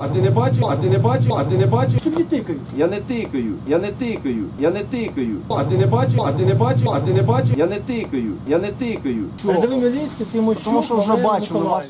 А ти не бачиш? А ти не бачиш? А ти не бачиш? Що ти тикаєш? Я не тикаю. Я не тикаю. Я не тикаю. А ти не бачиш? А ти не бачиш? А ти не бачиш? Я не тикаю. Я не тикаю. Передали міліцію, ти мовчиш, тому що вже бачили.